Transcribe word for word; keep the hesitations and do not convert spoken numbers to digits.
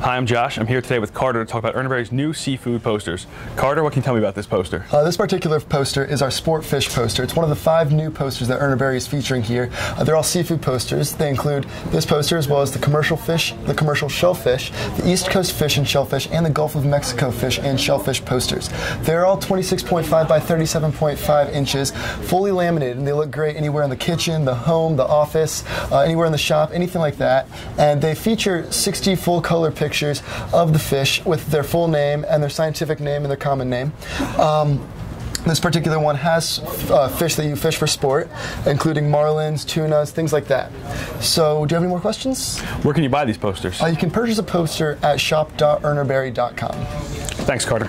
Hi, I'm Josh. I'm here today with Carter to talk about Urner Barry's new seafood posters. Carter, what can you tell me about this poster? Uh, this particular poster is our sport fish poster. It's one of the five new posters that Urner Barry is featuring here. Uh, they're all seafood posters. They include this poster as well as the commercial fish, the commercial shellfish, the East Coast fish and shellfish, and the Gulf of Mexico fish and shellfish posters. They're all twenty-six point five by thirty-seven point five inches, fully laminated, and they look great anywhere in the kitchen, the home, the office, uh, anywhere in the shop, anything like that. And they feature sixty full-color pictures Pictures of the fish with their full name and their scientific name and their common name. Um, This particular one has uh, fish that you fish for sport, including marlins, tunas, things like that. So, do you have any more questions? Where can you buy these posters? Uh, you can purchase a poster at shop dot urner barry dot com. Thanks, Carter.